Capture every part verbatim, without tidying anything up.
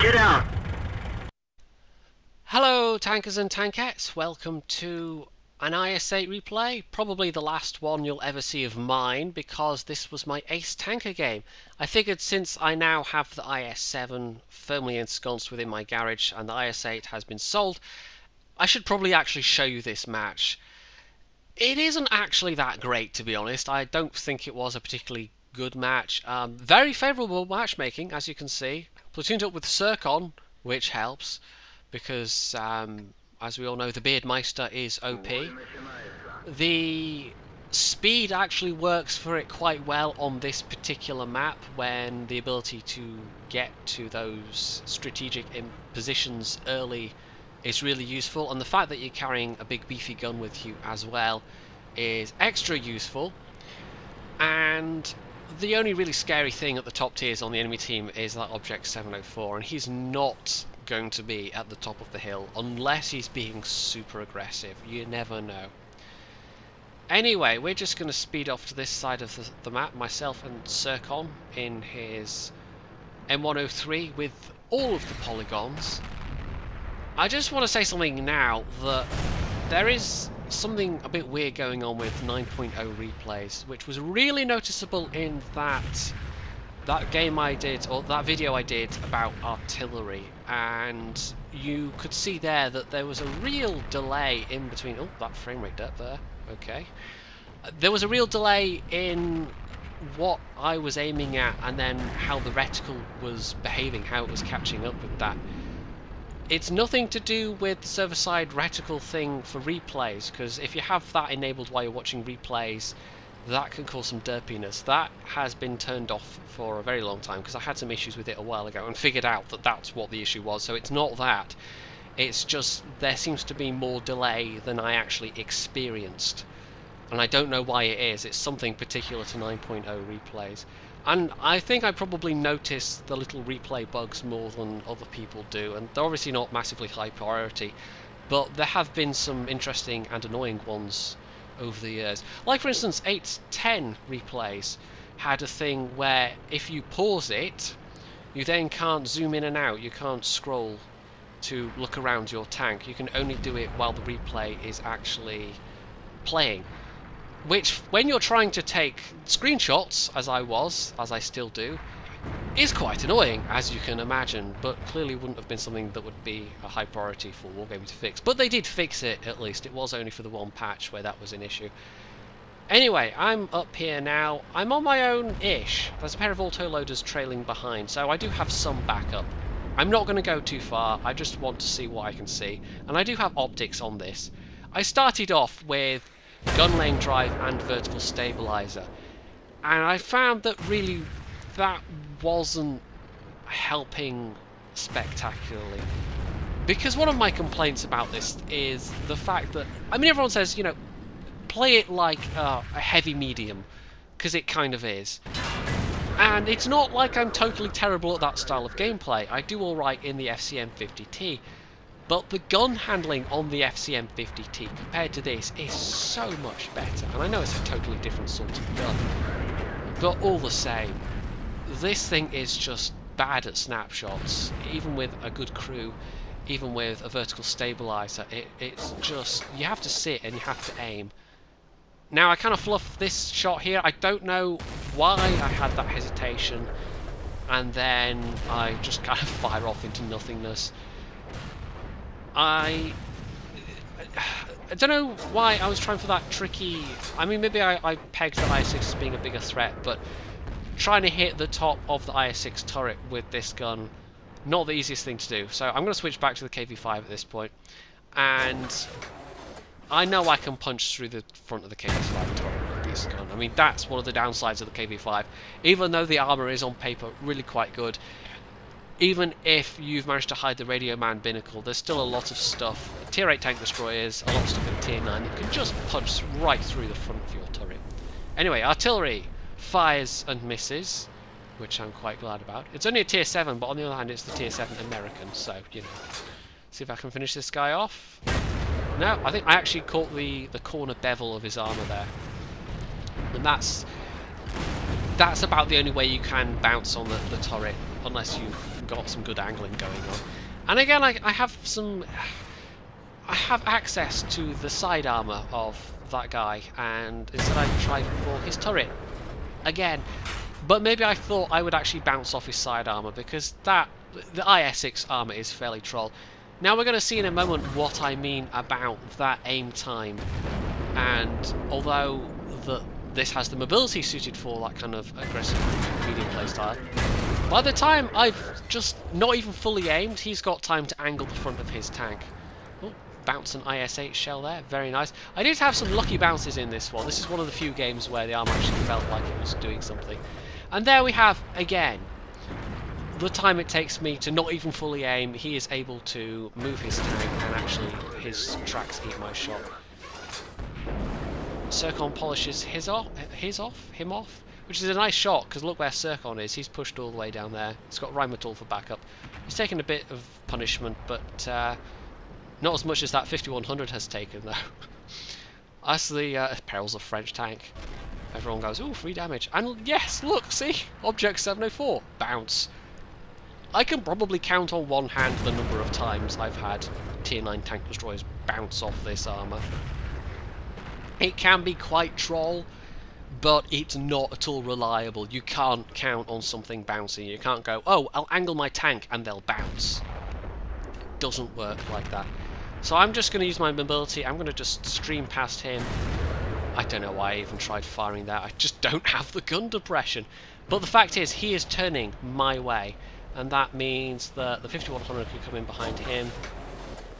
Get out! Hello tankers and tankettes, welcome to an I S eight replay, probably the last one you'll ever see of mine because this was my ace tanker game. I figured since I now have the I S seven firmly ensconced within my garage and the I S eight has been sold, I should probably actually show you this match. It isn't actually that great, to be honest. I don't think it was a particularly good match. Um, very favourable matchmaking, as you can see. Platooned up with Circon, which helps because um, as we all know, the Beardmeister is O P. The speed actually works for it quite well on this particular map when the ability to get to those strategic positions early is really useful, and the fact that you're carrying a big beefy gun with you as well is extra useful. And the only really scary thing at the top tiers on the enemy team is that Object seven oh four, and he's not going to be at the top of the hill unless he's being super aggressive. You never know. Anyway, we're just going to speed off to this side of the, the map, myself and Circon in his M one oh three with all of the polygons. I just want to say something now, that there is something a bit weird going on with nine point oh replays, which was really noticeable in that that game I did, or that video I did about artillery, and you could see there that there was a real delay in between. Oh, that frame rate up there. Okay, there was a real delay in what I was aiming at, and then how the reticle was behaving, how it was catching up with that. It's nothing to do with the server-side reticle thing for replays, because if you have that enabled while you're watching replays, that can cause some derpiness. That has been turned off for a very long time, because I had some issues with it a while ago and figured out that that's what the issue was. So it's not that. It's just there seems to be more delay than I actually experienced. And I don't know why it is. It's something particular to nine point oh replays. And I think I probably notice the little replay bugs more than other people do, and they're obviously not massively high priority, but there have been some interesting and annoying ones over the years. Like for instance, eight ten replays had a thing where if you pause it, you then can't zoom in and out, you can't scroll to look around your tank, you can only do it while the replay is actually playing. Which, when you're trying to take screenshots, as I was, as I still do, is quite annoying, as you can imagine, but clearly wouldn't have been something that would be a high priority for Wargaming to fix. But they did fix it, at least. It was only for the one patch where that was an issue. Anyway, I'm up here now. I'm on my own-ish. There's a pair of autoloaders trailing behind, so I do have some backup. I'm not going to go too far. I just want to see what I can see. And I do have optics on this. I started off with gun lane drive and vertical stabilizer, and I found that really that wasn't helping spectacularly, because one of my complaints about this is the fact that, I mean, everyone says, you know, play it like uh, a heavy medium, because it kind of is, and it's not like I'm totally terrible at that style of gameplay. I do alright in the F C M fifty T. But the gun handling on the F C M fifty T compared to this is so much better. And I know it's a totally different sort of gun, but all the same, this thing is just bad at snapshots. Even with a good crew, even with a vertical stabilizer, it, it's just, you have to sit and you have to aim. Now, I kind of fluffed this shot here. I don't know why I had that hesitation, and then I just kind of fire off into nothingness. I, I don't know why I was trying for that tricky. I mean, maybe I, I pegged the I S six as being a bigger threat, but trying to hit the top of the I S six turret with this gun, not the easiest thing to do. So I'm going to switch back to the K V five at this point, and I know I can punch through the front of the K V five turret with this gun. I mean, that's one of the downsides of the K V five. Even though the armor is on paper really quite good, even if you've managed to hide the Radio Man binnacle, there's still a lot of stuff. Tier eight tank destroyers, a lot of stuff in Tier nine. You can just punch right through the front of your turret. Anyway, artillery fires and misses, which I'm quite glad about. It's only a Tier seven, but on the other hand, it's the Tier seven American, so, you know. See if I can finish this guy off. No, I think I actually caught the, the corner bevel of his armour there. And that's, that's about the only way you can bounce on the, the turret, unless you got some good angling going on. And again, I, I have some... I have access to the side armour of that guy, and instead I tried for his turret. Again. But maybe I thought I would actually bounce off his side armour, because that... the I S six armour is fairly troll. Now we're going to see in a moment what I mean about that aim time. And although the, this has the mobility suited for that kind of aggressive medium playstyle, by the time I've just not even fully aimed, he's got time to angle the front of his tank. Ooh, bounce an I S eight shell there, very nice. I did have some lucky bounces in this one. This is one of the few games where the arm actually felt like it was doing something. And there we have, again, the time it takes me to not even fully aim, he is able to move his tank and actually his tracks eat my shot. Circon polishes his off, his off, him off, which is a nice shot because look where Circon is, he's pushed all the way down there. He's got Rheinmetall for backup. He's taken a bit of punishment, but uh, not as much as that fifty-one hundred has taken though. That's the uh, perils of French tank. Everyone goes, ooh, free damage. And yes, look, see? Object seven oh four, bounce. I can probably count on one hand the number of times I've had tier nine tank destroyers bounce off this armour. It can be quite troll, but it's not at all reliable. You can't count on something bouncing. You can't go, oh, I'll angle my tank and they'll bounce. It doesn't work like that. So I'm just going to use my mobility. I'm going to just stream past him. I don't know why I even tried firing that. I just don't have the gun depression. But the fact is, he is turning my way. And that means that the fifty-one hundred could come in behind him.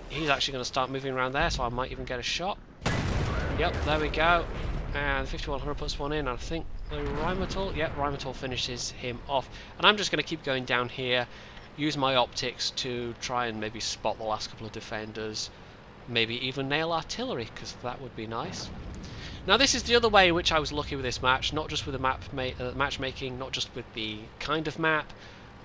He's actually going to start moving around there, so I might even get a shot. Yep, there we go. And the fifty-one hundred puts one in, and I think the Rheinmetall, yep, Rheinmetall finishes him off. And I'm just going to keep going down here, use my optics to try and maybe spot the last couple of defenders. Maybe even nail artillery, because that would be nice. Now this is the other way in which I was lucky with this match, not just with the map ma uh, matchmaking, not just with the kind of map,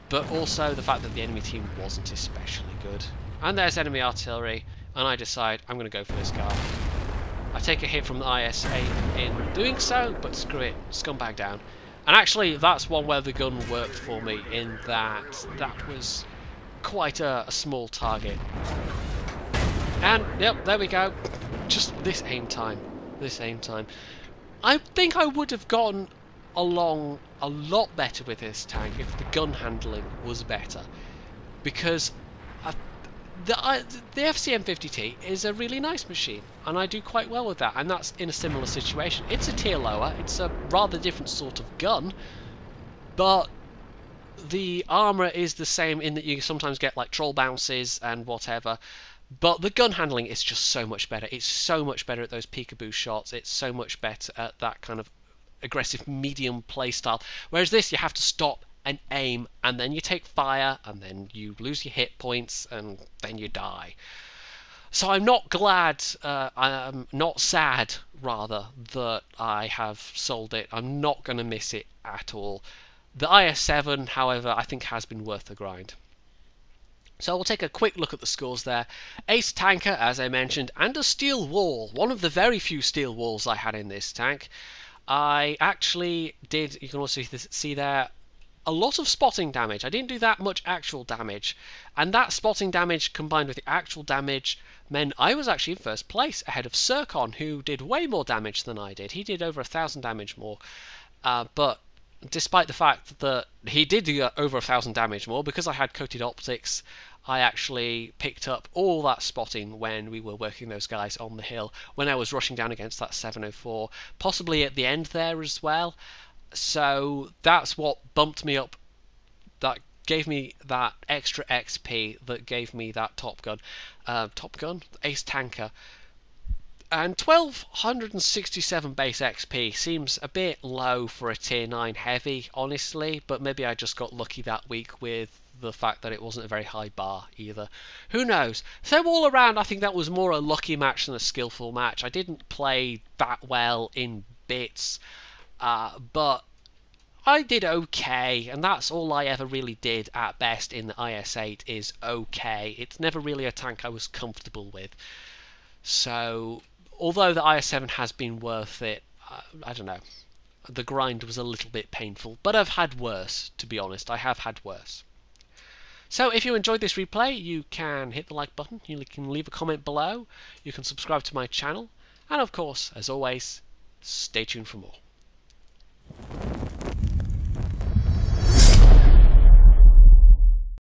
but also the fact that the enemy team wasn't especially good. And there's enemy artillery, and I decide I'm going to go for this guy. I take a hit from the I S eight in doing so, but screw it, scumbag down. And actually, that's one where the gun worked for me, in that that was quite a, a small target. And, yep, there we go. Just this aim time. This aim time. I think I would have gotten along a lot better with this tank if the gun handling was better, because I, the, I, the F C M fifty T is a really nice machine and I do quite well with that, and that's in a similar situation. It's a tier lower, it's a rather different sort of gun, but the armour is the same in that you sometimes get like troll bounces and whatever, but the gun handling is just so much better. It's so much better at those peekaboo shots, it's so much better at that kind of aggressive medium playstyle, whereas this you have to stop and aim and then you take fire and then you lose your hit points and then you die. So I'm not glad, uh, I'm not sad rather, that I have sold it. I'm not going to miss it at all. The I S seven however I think has been worth the grind. So we'll take a quick look at the scores there. Ace tanker as I mentioned, and a steel wall, one of the very few steel walls I had in this tank. I actually did, you can also see there, a lot of spotting damage. I didn't do that much actual damage, and that spotting damage combined with the actual damage meant I was actually in first place ahead of Circon, who did way more damage than I did. He did over a thousand damage more, uh, but despite the fact that he did do over a thousand damage more, because I had coated optics, I actually picked up all that spotting when we were working those guys on the hill, when I was rushing down against that seven oh four, possibly at the end there as well. So that's what bumped me up, that gave me that extra X P, that gave me that Top Gun, uh, Top Gun? Ace Tanker. And twelve sixty-seven base X P seems a bit low for a tier nine heavy, honestly, but maybe I just got lucky that week with the fact that it wasn't a very high bar either. Who knows? So all around I think that was more a lucky match than a skillful match. I didn't play that well in bits, uh, but I did okay, and that's all I ever really did at best in the I S eight is okay. It's never really a tank I was comfortable with. So although the I S seven has been worth it, uh, I don't know, the grind was a little bit painful, but I've had worse, to be honest. I have had worse. So if you enjoyed this replay, you can hit the like button, you can leave a comment below, you can subscribe to my channel, and of course, as always, stay tuned for more.